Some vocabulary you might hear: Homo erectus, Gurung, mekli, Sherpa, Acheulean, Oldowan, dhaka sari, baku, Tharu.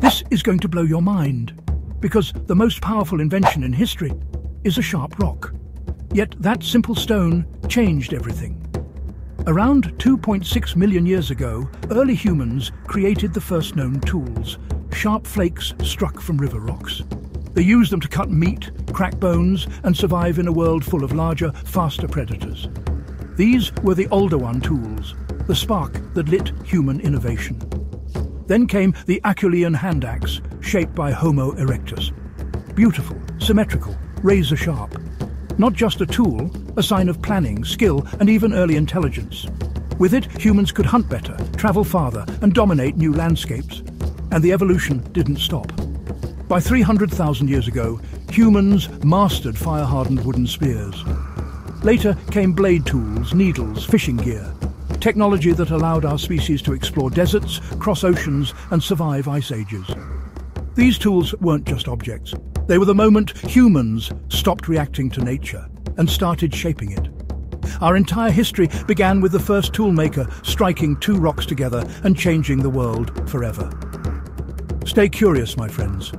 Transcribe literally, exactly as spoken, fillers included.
This is going to blow your mind, because the most powerful invention in history is a sharp rock. Yet that simple stone changed everything. Around two point six million years ago, early humans created the first known tools, sharp flakes struck from river rocks. They used them to cut meat, crack bones, and survive in a world full of larger, faster predators. These were the Oldowan tools, the spark that lit human innovation. Then came the Acheulean hand axe, shaped by Homo erectus. Beautiful, symmetrical, razor sharp. Not just a tool, a sign of planning, skill, and even early intelligence. With it, humans could hunt better, travel farther, and dominate new landscapes. And the evolution didn't stop. By three hundred thousand years ago, humans mastered fire-hardened wooden spears. Later came blade tools, needles, fishing gear. Technology that allowed our species to explore deserts, cross oceans, and survive ice ages. These tools weren't just objects. They were the moment humans stopped reacting to nature and started shaping it. Our entire history began with the first toolmaker striking two rocks together and changing the world forever. Stay curious, my friends.